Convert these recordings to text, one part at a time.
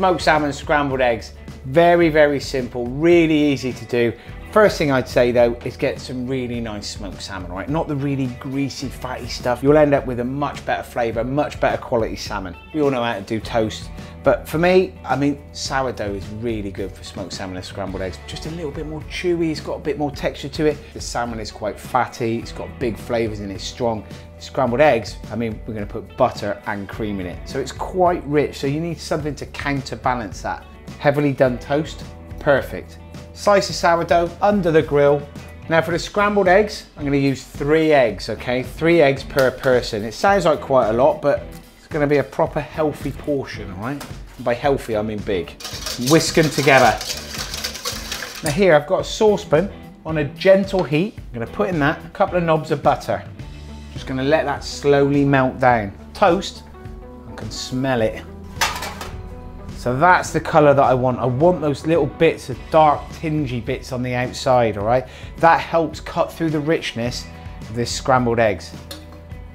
smoked salmon, scrambled eggs. Very, very simple, really easy to do. First thing I'd say though is get some really nice smoked salmon, right? Not the really greasy, fatty stuff. You'll end up with a much better flavour, much better quality salmon. We all know how to do toast, but for me, I mean, sourdough is really good for smoked salmon and scrambled eggs. Just a little bit more chewy, it's got a bit more texture to it. The salmon is quite fatty, it's got big flavours and it's strong. Scrambled eggs, I mean, we're gonna put butter and cream in it. So it's quite rich, so you need something to counterbalance that. Heavily done toast, perfect. Slice of sourdough under the grill. Now for the scrambled eggs, I'm gonna use 3 eggs, okay? 3 eggs per person. It sounds like quite a lot, but it's gonna be a proper healthy portion, all right? And by healthy, I mean big. Whisk them together. Now here, I've got a saucepan on a gentle heat. I'm gonna put in that, a couple of knobs of butter. Just gonna let that slowly melt down. Toast, I can smell it. So that's the color that I want. I want those little bits of dark, tingy bits on the outside, all right? That helps cut through the richness of this scrambled eggs.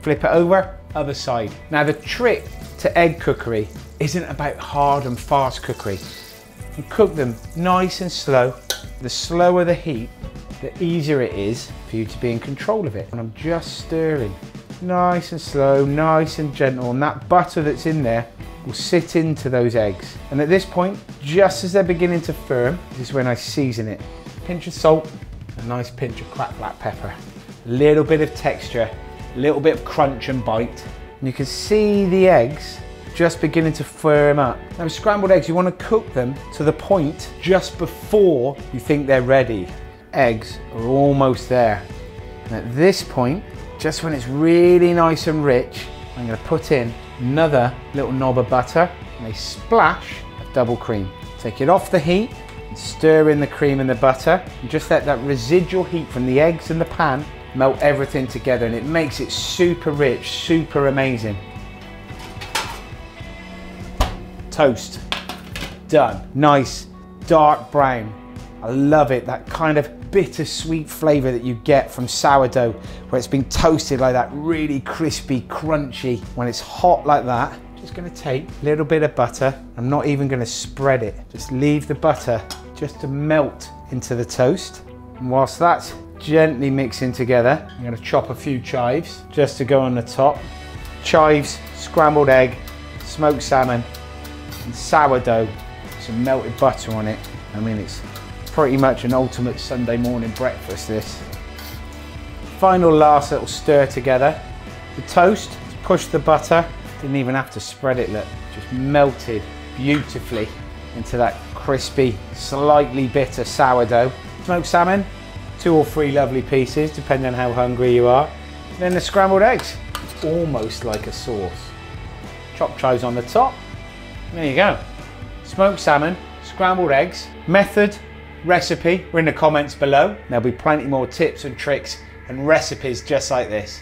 Flip it over, other side. Now the trick to egg cookery isn't about hard and fast cookery. You cook them nice and slow. The slower the heat, the easier it is for you to be in control of it. And I'm just stirring, nice and slow, nice and gentle. And that butter that's in there will sit into those eggs. And at this point, just as they're beginning to firm, is when I season it. A pinch of salt, a nice pinch of cracked black pepper, a little bit of texture, a little bit of crunch and bite. And you can see the eggs just beginning to firm up. Now scrambled eggs, you wanna cook them to the point just before you think they're ready. Eggs are almost there. And at this point, just when it's really nice and rich, I'm gonna put in another little knob of butter and a splash of double cream. Take it off the heat and stir in the cream and the butter and just let that residual heat from the eggs and the pan melt everything together, and it makes it super rich, super amazing. Toast, done. Nice, dark brown. I love it, that kind of bittersweet flavor that you get from sourdough where it's been toasted like that, really crispy, crunchy. When it's hot like that, just gonna take a little bit of butter. I'm not even gonna spread it. Just leave the butter just to melt into the toast. And whilst that's gently mixing together, I'm gonna chop a few chives just to go on the top. Chives, scrambled egg, smoked salmon, and sourdough, some melted butter on it. I mean, it's pretty much an ultimate Sunday morning breakfast, this. Final last little stir together. The toast, push the butter. Didn't even have to spread it, look. Just melted beautifully into that crispy, slightly bitter sourdough. Smoked salmon, 2 or 3 lovely pieces, depending on how hungry you are. And then the scrambled eggs. It's almost like a sauce. Chopped chives on the top. There you go. Smoked salmon, scrambled eggs. Method, recipe, we're in the comments below. There'll be plenty more tips and tricks and recipes just like this.